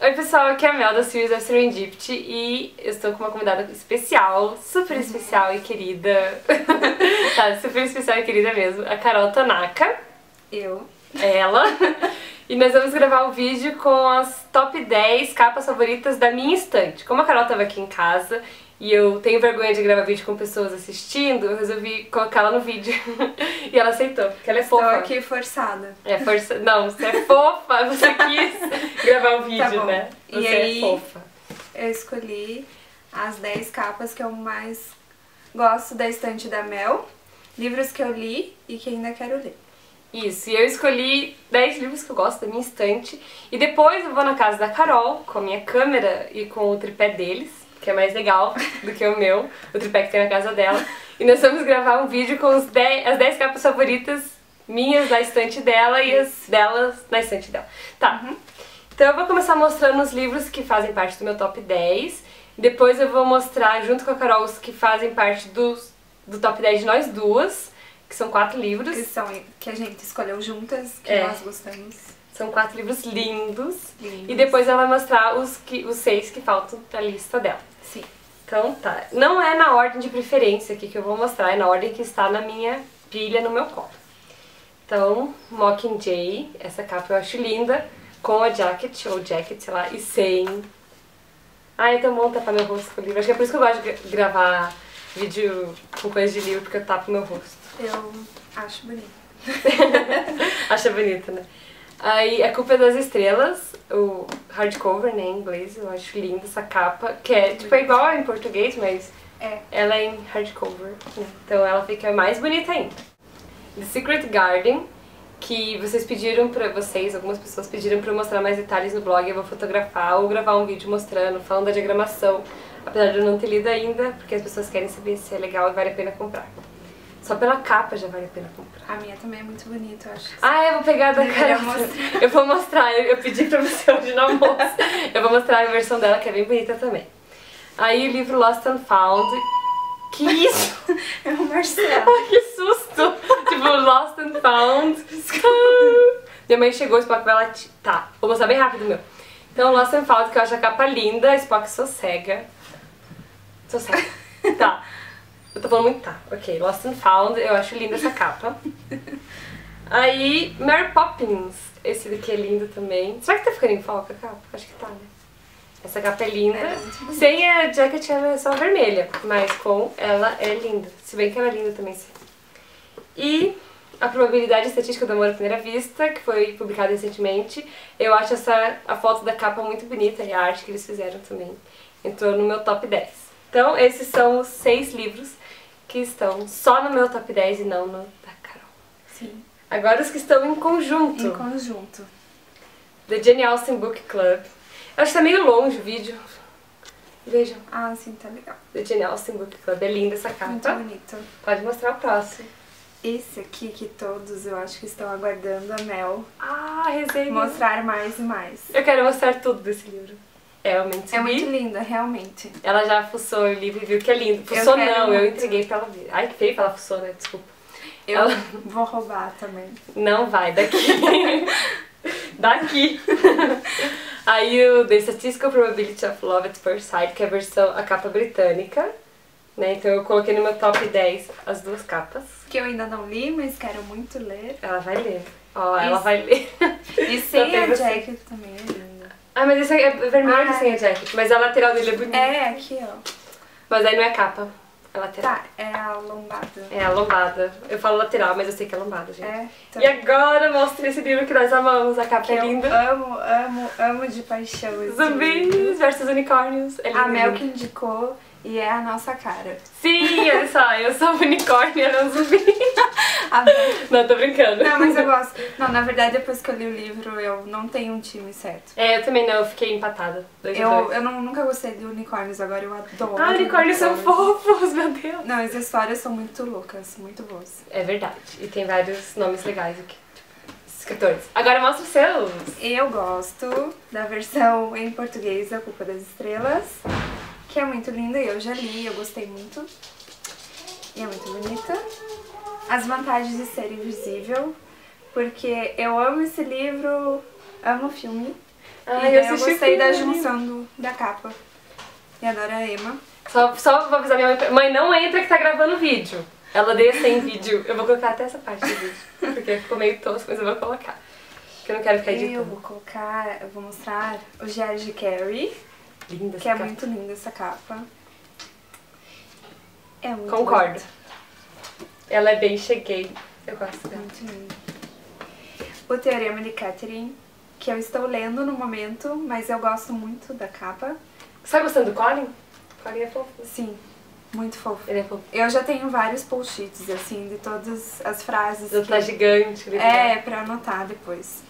Oi pessoal, aqui é a Mel da Series of Serendipity e eu estou com uma convidada especial, super especial e querida, tá, super especial e querida mesmo, a Carol Tanaka. Eu. Ela. E nós vamos gravar o vídeo com as top 10 capas favoritas da minha estante. Como a Carol estava aqui em casa e eu tenho vergonha de gravar vídeo com pessoas assistindo, eu resolvi colocar ela no vídeo. E ela aceitou, porque ela é fofa. Estou aqui forçada. É forçada. Não, você é fofa, você quis gravar o vídeo, tá, né? Você e aí, é fofa. Eu escolhi as 10 capas que eu mais gosto da estante da Mel, livros que eu li e que ainda quero ler. Isso, e eu escolhi 10 livros que eu gosto da minha estante. E depois eu vou na casa da Carol, com a minha câmera e com o tripé deles, que é mais legal do que o meu, o tripé que tem na casa dela. E nós vamos gravar um vídeo com as 10 capas favoritas minhas na estante dela e as delas na estante dela. Tá, então eu vou começar mostrando os livros que fazem parte do meu top 10. Depois eu vou mostrar, junto com a Carol, os que fazem parte do top 10 de nós duas. Que são 4 livros. Que a gente escolheu juntas, que nós gostamos. São 4 livros lindos. E depois ela vai mostrar os 6 que faltam da lista dela. Sim. Então tá. Não é na ordem de preferência aqui que eu vou mostrar, é na ordem que está na minha pilha, no meu colo. Então, Mockingjay, essa capa eu acho linda, com a jacket, ou jacket, sei lá, e sem. Ai, é tão bom tapar meu rosto com o livro. Acho que é por isso que eu gosto de gravar vídeo com coisa de livro, porque eu tapo meu rosto. Eu acho bonito. Acha bonito, né? Aí, A Culpa das Estrelas, o hardcover, né, em inglês, eu acho linda essa capa, que é, tipo, é igual em português, mas ela é em hardcover, né? Então ela fica mais bonita ainda. The Secret Garden, que vocês pediram pra vocês, algumas pessoas pediram pra eu mostrar mais detalhes no blog, eu vou fotografar ou gravar um vídeo mostrando, falando da diagramação, apesar de eu não ter lido ainda, porque as pessoas querem saber se é legal e vale a pena comprar. Só pela capa já vale a pena comprar. A minha também é muito bonita, eu acho. Ah, eu vou pegar a da Carol. Eu vou mostrar, eu pedi pra você hoje no almoço. Eu vou mostrar a versão dela, que é bem bonita também. Aí o livro Lost and Found. Que isso? É o Marcelo. Ai, que susto. Tipo, Lost and Found. Minha mãe chegou, o Spock vai latir. Tá, vou mostrar bem rápido o meu. Então, Lost and Found, que eu acho a capa linda. Spock sossega. Sossega. Tá. Eu tô falando muito, tá, ok. Lost and Found, eu acho linda essa capa. Aí, Mary Poppins, esse daqui é lindo também. Será que tá ficando em foco a capa? Acho que tá, né? Essa capa é linda. Sem a jacket ela é só vermelha, mas com ela é linda. Se bem que ela é linda também, sim. E A Probabilidade Estatística do Amor à Primeira Vista, que foi publicada recentemente. Eu acho a foto da capa muito bonita e a arte que eles fizeram também. Entrou no meu top 10. Então, esses são os 6 livros que estão só no meu top 10 e não no da Carol. Sim. Agora os que estão em conjunto. Em conjunto. The Jane Austen Book Club. Eu acho que tá meio longe o vídeo. Vejam. Ah, sim, tá legal. The Jane Austen Book Club. É linda essa capa. Muito bonito. Pode mostrar o próximo. Esse aqui que todos eu acho que estão aguardando a Mel. Ah, resenha. Mostrar mais e mais. Eu quero mostrar tudo desse livro. É muito linda, realmente. Ela já fuçou o livro e viu que é lindo. Fuçou não, eu entreguei pra ela ver. Ai, que feio que ela fuçou, né? Desculpa. Ela... vou roubar também. Não vai, daqui. Daqui. Aí o The Statistical Probability of Love at First Sight, que é a capa britânica. Né? Então eu coloquei no meu top 10 as duas capas. Que eu ainda não li, mas quero muito ler. Ela vai ler. Ó, ela vai ler. E sem a jacket também é linda. Ah, mas esse é vermelho sem a jacket, mas a lateral dele é bonita. É, aqui, ó. Mas aí não é capa, é lateral. Tá, é a lombada. É a lombada. Eu falo lateral, mas eu sei que é lombada, gente. É, então... E agora mostra esse livro que nós amamos, a capa é linda. Eu amo, amo, amo de paixão esse Zumbis versus Unicórnios. É lindo. A Mel que indicou e é a nossa cara. Sim, olha só, eu sou um unicórnio e ela é um zumbi. Não, tô brincando. Não, mas eu gosto. Não, na verdade, depois que eu li o livro, eu não tenho um time certo. É, eu também não, eu fiquei empatada. Eu nunca gostei de unicórnios, agora eu adoro. Ah, unicórnios são fofos, meu Deus. Não, as histórias são muito loucas, muito boas. É verdade, e tem vários nomes legais aqui. Escritores. Agora mostra os seus. Eu gosto da versão em português, A Culpa das Estrelas, que é muito linda e eu já li, eu gostei muito. E é muito bonita. As Vantagens de Ser Invisível, porque eu amo esse livro, amo o filme. Ah, e eu gostei da junção da capa. E adoro a Emma. Só vou avisar minha mãe, não entra que tá gravando vídeo. Ela deixa em vídeo. Eu vou colocar até essa parte do vídeo, porque ficou meio tosco, mas eu vou colocar. Porque eu não quero ficar editando. Eu vou colocar, eu vou mostrar o Diário de Carrie. Linda essa capa. Que é muito linda essa capa. É muito linda. Concordo. Ela é bem cheguei. Eu gosto dela. Muito linda. O Teorema de Catherine, que eu estou lendo no momento, mas eu gosto muito da capa. Você tá gostando do Colin? O Colin é fofo. Sim, muito fofo. Ele é fofo. Eu já tenho vários post-its, assim, de todas as frases. Ele tá gigante. É, pra anotar depois.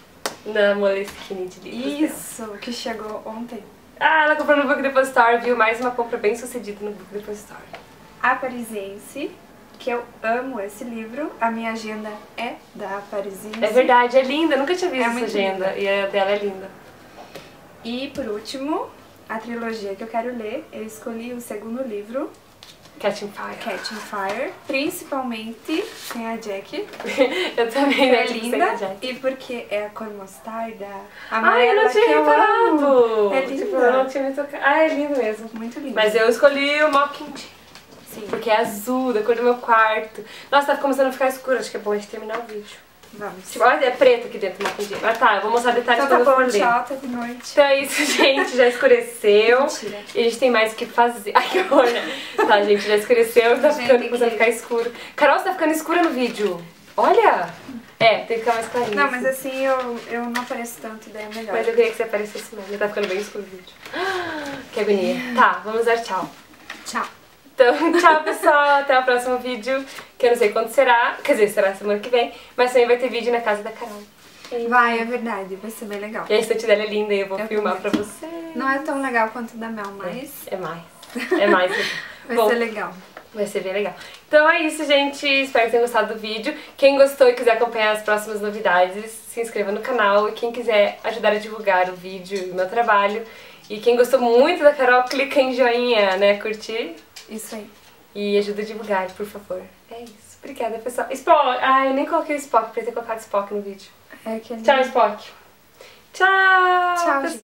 Na Moleskine de livros. Isso, dela. Que chegou ontem. Ah, ela comprou no Book Depository, viu? Mais uma compra bem sucedida no Book Depository. A Parisiense, que eu amo esse livro. A minha agenda é da Parisiense. É verdade, é linda. Eu nunca tinha visto essa agenda. Linda. E a dela é linda. E, por último, a trilogia que eu quero ler, eu escolhi o segundo livro. Catching Fire. Catching Fire. Principalmente tem a Jack. Eu também, né? É linda. E porque é a cor mostarda. Ai, eu não tinha reparado. É linda. Tipo, eu não tinha me tocado. Ah, é lindo mesmo. Muito lindo. Mas eu escolhi o Mockingjay. Sim. Porque é azul, da cor do meu quarto. Nossa, tá começando a ficar escuro. Acho que é bom a gente terminar o vídeo. Vamos. Tipo, olha, é preto aqui dentro do Mockingjay. Mas tá, eu vou mostrar detalhes pra vocês. Então é isso, gente. Já escureceu. Mentira. E a gente tem mais o que fazer. Ai, que horror, né? Tá, gente, já escureceu. Tá ficando, começando a ficar escuro. Carol, você tá ficando escura no vídeo. Olha! É, tem que ficar mais clarinho. Não, mas assim eu não apareço tanto, daí é melhor. Mas eu queria que você aparecesse mais. Já tá ficando bem escuro o vídeo. Que agonia. Tá, vamos dar tchau. Tchau. Então, tchau pessoal, até o próximo vídeo, que eu não sei quando será, quer dizer, será semana que vem, mas também vai ter vídeo na casa da Carol. Vai, é verdade, vai ser bem legal. E a estante dela é linda e eu vou filmar pra você. Não é tão legal quanto da Mel, mas... É mais. Vai ser legal. Vai ser bem legal. Então é isso, gente, espero que tenham gostado do vídeo. Quem gostou e quiser acompanhar as próximas novidades, se inscreva no canal. E quem quiser ajudar a divulgar o vídeo e o meu trabalho. E quem gostou muito da Carol, clica em joinha, né, curtir. Isso aí. E ajuda a divulgar, por favor. É isso. Obrigada, pessoal. Spock! Ah, eu nem coloquei o Spock, pra ter colocado Spock no vídeo. É que... Tchau, Spock. Tchau! Tchau, pessoal.